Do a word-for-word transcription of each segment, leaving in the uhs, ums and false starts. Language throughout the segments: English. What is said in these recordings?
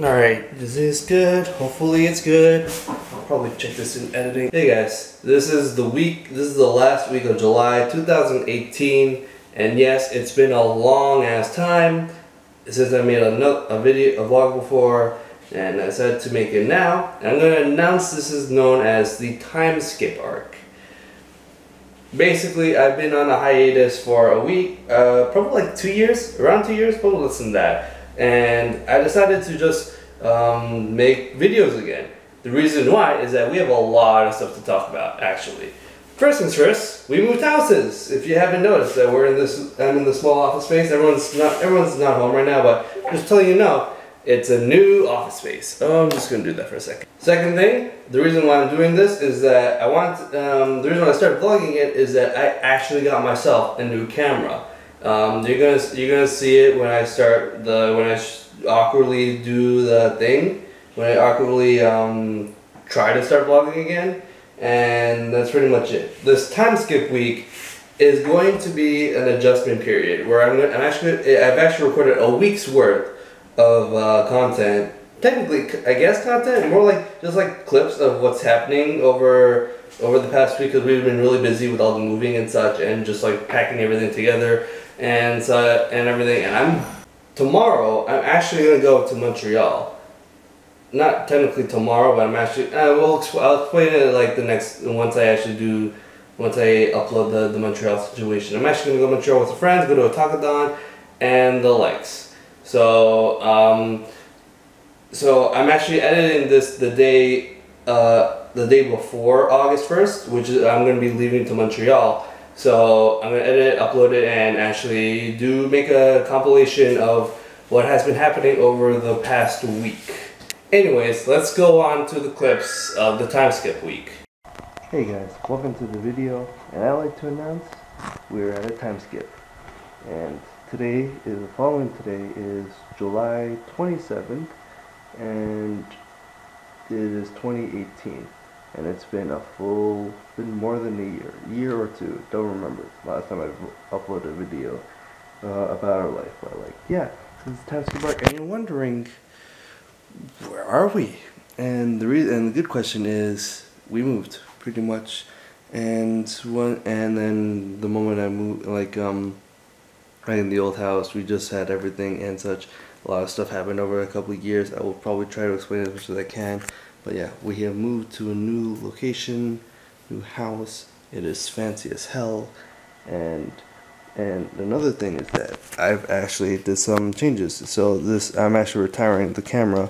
Alright, is this good? Hopefully it's good. I'll probably check this in editing. Hey guys, this is the week, this is the last week of July two thousand eighteen. And yes, it's been a long ass time since I made a, a video, a vlog before. And I decided to make it now. And I'm going to announce this is known as the time skip arc. Basically, I've been on a hiatus for a week, uh, probably like two years, around two years, probably less than that. And I decided to just um, make videos again. The reason why is that we have a lot of stuff to talk about, actually. First things first, we moved houses. If you haven't noticed that we're in this, I'm in the small office space. Everyone's not, everyone's not home right now, but I'm just telling you no, it's a new office space. Oh, I'm just gonna do that for a second. Second thing, the reason why I'm doing this is that I want, um, the reason why I started vlogging it is that I actually got myself a new camera. Um, you're gonna you're gonna see it when I start the when I sh awkwardly do the thing when I awkwardly um, try to start vlogging again, and that's pretty much it. This time skip week is going to be an adjustment period where I'm gonna, I'm actually I've actually recorded a week's worth of uh, content. Technically, I guess content more like just like clips of what's happening over over the past week because we've been really busy with all the moving and such and just like packing everything together. And uh, and everything, and I'm tomorrow. I'm actually gonna go to Montreal. Not technically tomorrow, but I'm actually. I will. I'll explain it like the next once I actually do. Once I upload the the Montreal situation, I'm actually gonna go to Montreal with some friends, go to Otakon, and the likes. So um, so I'm actually editing this the day uh the day before August first, which is I'm gonna be leaving to Montreal. So I'm gonna edit it, upload it, and actually do make a compilation of what has been happening over the past week. Anyways, let's go on to the clips of the time skip week. Hey guys, welcome to the video, and I'd like to announce we're at a time skip. And today is the following today is July twenty-seventh, and it is twenty eighteen. And it's been a full, been more than a year, year or two, don't remember, last time I uploaded a video uh, about our life, but like, yeah, since time skip arc, and you're wondering, where are we? And the reason, and the good question is, we moved, pretty much, and one, and then the moment I moved, like, um, right in the old house, we just had everything and such, a lot of stuff happened over a couple of years, I will probably try to explain as much as I can. But yeah, we have moved to a new location, new house. It is fancy as hell, and and another thing is that I've actually did some changes. So this I'm actually retiring the camera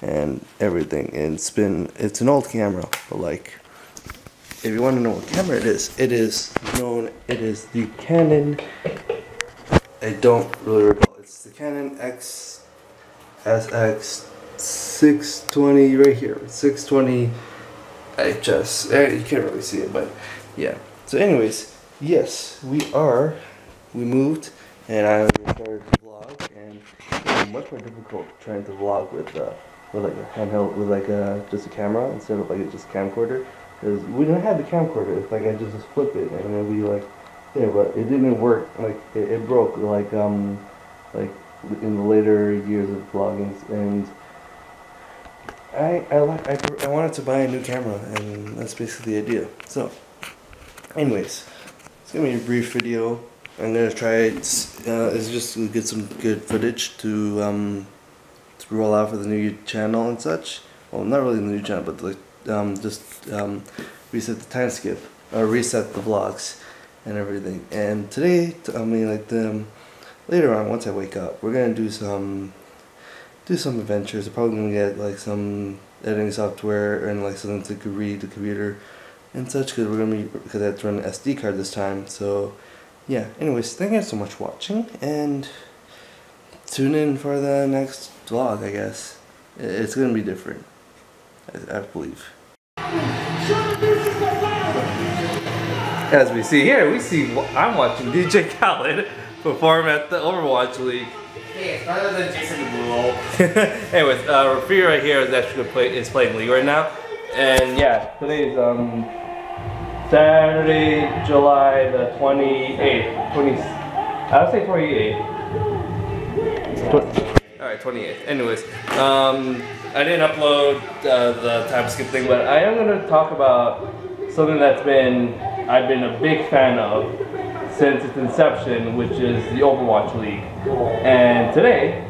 and everything. And it's been it's an old camera, but like if you want to know what camera it is, it is known. It is the Canon. I don't really recall. It's the Canon S X six twenty right here, six twenty H S. You can't really see it, but yeah. So anyways, yes, we are, we moved, and I started to vlog, and it's much more difficult trying to vlog with uh, with like a handheld, with like a, just a camera instead of like a just camcorder, because we didn't have the camcorder. It's like I just flip it, and it'd be like, yeah, but it didn't work. Like it, it broke, like um, like in the later years of vlogging, and I, I, like, I, I wanted to buy a new camera, and that's basically the idea. So, anyways, it's going to be a brief video. I'm going to try it, uh, it's just to get some good footage to, um, to roll out for the new channel and such. Well, not really the new channel, but like, um, just um, reset the time skip, or reset the vlogs and everything. And today, I mean, like, the, later on, once I wake up, we're going to do some... do some adventures. I'm probably gonna get like some editing software and like something to read the computer and such, because we're gonna be because I have to run an S D card this time. So yeah. Anyways, thank you guys so much for watching, and tune in for the next vlog. I guess it's gonna be different. I, I believe. As we see here, we see I'm watching D J Khaled perform at the Overwatch League. Hey, it's better than Jason Derulo. Anyways, uh, Rafi right here is actually play, is playing League right now, and yeah, today is um Saturday, July the twenty eighth, twenty. I would say twenty eighth. All right, twenty-eighth. Anyways, um, I didn't upload uh, the time skip thing, but I am going to talk about something that's been, I've been a big fan of since its inception, which is the Overwatch League. And today,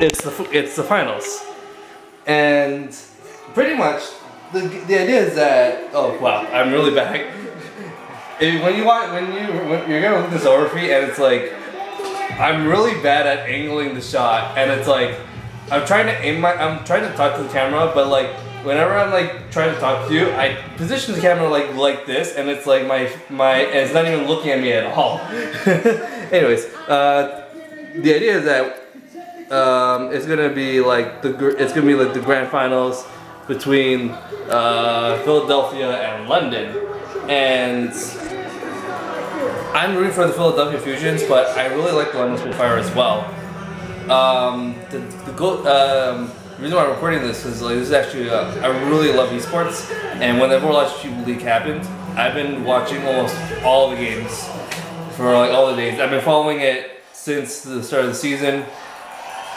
it's the, it's the finals. And pretty much, the, the idea is that, oh wow, I'm really back. If, when you watch, when you, when you're gonna look this over for you, and it's like, I'm really bad at angling the shot, and it's like, I'm trying to aim my, I'm trying to talk to the camera, but like, whenever I'm like trying to talk to you, I position the camera like like this, and it's like my my, and it's not even looking at me at all. Anyways, uh, the idea is that um, it's gonna be like the it's gonna be like the grand finals between uh, Philadelphia and London, and I'm rooting for the Philadelphia Fusions, but I really like the London Spitfire as well. Um, the the goal, um, the reason why I'm recording this is like this is actually uh, I really love esports, and when the Overwatch League happened, I've been watching almost all the games for like all the days. I've been following it since the start of the season.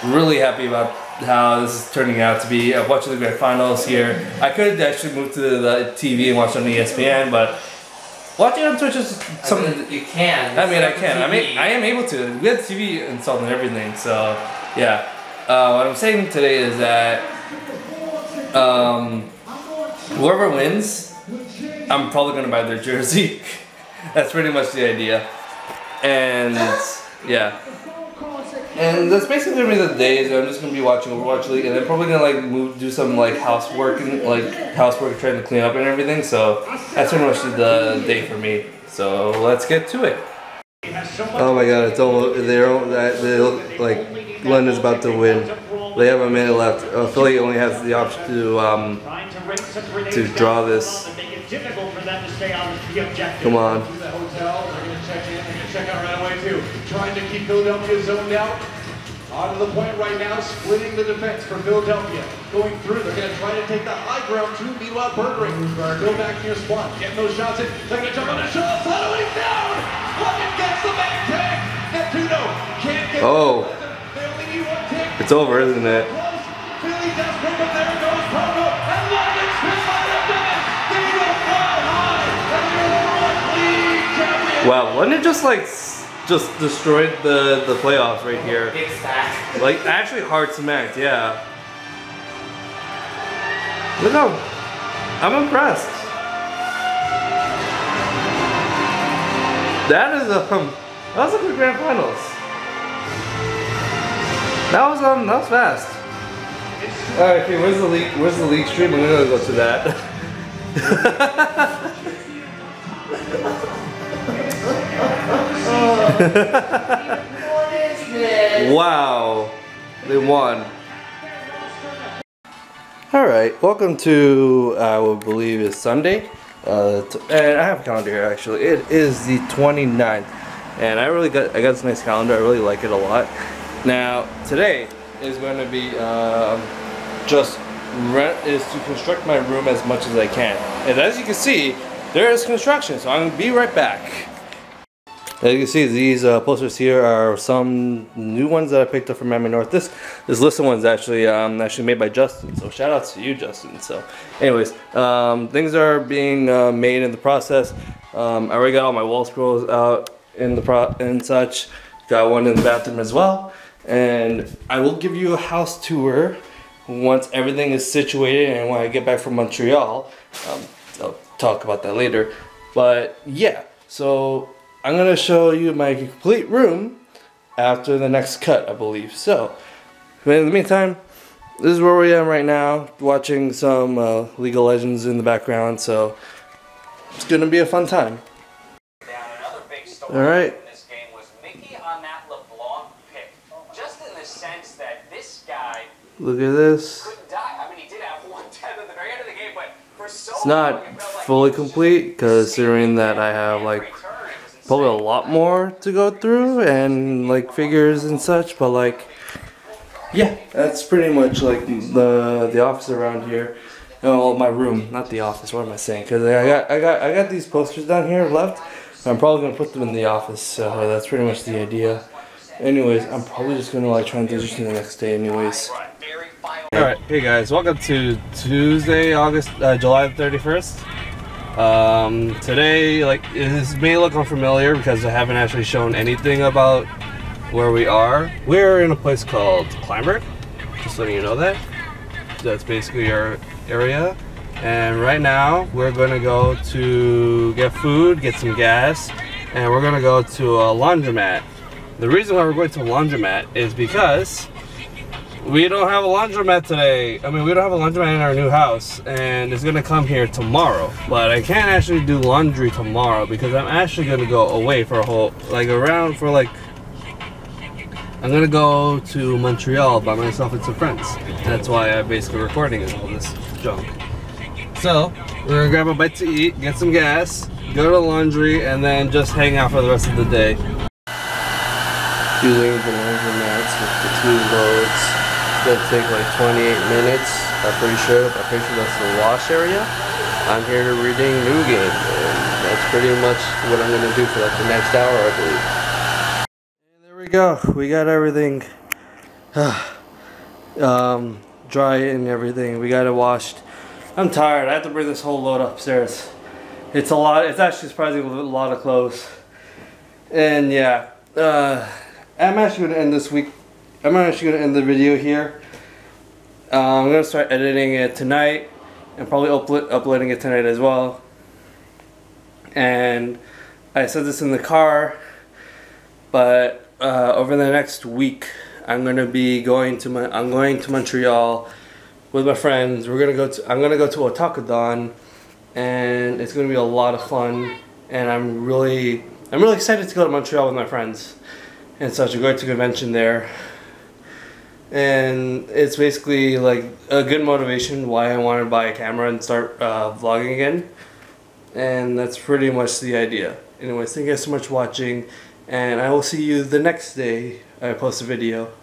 Really happy about how this is turning out to be. I'm watching the grand finals here. I could actually move to the T V and watch it on E S P N, but. Watching on Twitch is something I mean, you can. I mean, I can. I mean, I am able to. We had T V installed and everything, so yeah. Uh, what I'm saying today is that um, whoever wins, I'm probably gonna buy their jersey. That's pretty much the idea. And yeah. And that's basically gonna be the days. So I'm just gonna be watching Overwatch League, and then probably gonna like move, do some like housework and like housework, trying to clean up and everything. So that's pretty much the day for me. So let's get to it. Oh my God! It's all they're all that they look like London's about to win. They have a minute left. Uh, Philly only has the option to um to draw this. Come on. Check out right away too. Trying to keep Philadelphia zoned out. On to the point right now, splitting the defense for Philadelphia. Going through, they're gonna try to take the high ground to Mila Bergering. Go back to your spot, getting those shots in. They're gonna jump on the shot, following down! London gets the back tag! Neptuno can't get oh. They only need one tick. It's over, isn't it? Philly does pick up, there goes Provo, and London's picked by the defense! They go fly high! And they're Overwatch League champions! Wow, London just like Just destroyed the, the playoffs right here. Big smack. Like, actually hard smacked, yeah. Look how... I'm impressed. That is, um... That was a good grand finals. That was, um, that was fast. Alright, okay, where's the league, where's the league stream? I'm gonna go to that. Wow, they won. All right, welcome to uh, I would believe is Sunday, uh, and I have a calendar here actually. It is the twenty-ninth, and I really got I got this nice calendar. I really like it a lot. Now today is going to be um, just rent is to construct my room as much as I can, and as you can see, there is construction. So I'm gonna be right back. As you can see, these uh, posters here are some new ones that I picked up from Memory North. This this list of ones actually um, actually made by Justin. So shout out to you, Justin. So, anyways, um, things are being uh, made in the process. Um, I already got all my wall scrolls out in the pro and such. Got one in the bathroom as well. And I will give you a house tour once everything is situated and when I get back from Montreal. Um, I'll talk about that later. But yeah, so. I'm gonna show you my complete room after the next cut, I believe. So, in the meantime, this is where we are right now, watching some uh, League of Legends in the background. So, it's gonna be a fun time. All right. Look at this. It's not fully complete, considering that I have like. Probably a lot more to go through and like figures and such, but like yeah, that's pretty much like the the office around here. No, my room, not the office. What am I saying? Because I got I got I got these posters down here left. I'm probably gonna put them in the office. So that's pretty much the idea. Anyways, I'm probably just gonna like try and transition the next day anyways. Alright, hey guys, welcome to Tuesday, August, uh, July thirty-first. Um, today, like, this may look unfamiliar because I haven't actually shown anything about where we are. We're in a place called Climber, just letting you know that. That's basically our area. And right now, we're gonna go to get food, get some gas, and we're gonna go to a laundromat. The reason why we're going to a laundromat is because we don't have a laundromat today. I mean, we don't have a laundromat in our new house, and it's gonna come here tomorrow. But I can't actually do laundry tomorrow because I'm actually gonna go away for a whole, like around for like, I'm gonna go to Montreal by myself and some friends. That's why I'm basically recording all this junk. So, we're gonna grab a bite to eat, get some gas, go to laundry, and then just hang out for the rest of the day. Using the laundromats with the two loads that take like twenty-eight minutes. I'm pretty sure. I'm pretty sure that's the wash area. I'm here to reading new game, and that's pretty much what I'm gonna do for like the next hour, I believe. And there we go. We got everything um, dry and everything. We got it washed. I'm tired. I have to bring this whole load upstairs. It's a lot. It's actually surprisingly a lot of clothes. And yeah, uh, I'm actually going to end this week, I'm actually going to end the video here. Uh, I'm going to start editing it tonight and probably uplo uploading it tonight as well. And I said this in the car, but uh, over the next week I'm going to be going to, my, I'm going to Montreal with my friends. We're going to go to, I'm going to go to Otakon, and it's going to be a lot of fun, and I'm really, I'm really excited to go to Montreal with my friends. And such a great convention there, and it's basically like a good motivation why I want to buy a camera and start uh, vlogging again, and that's pretty much the idea. Anyways, thank you guys so much for watching, and I will see you the next day I post a video.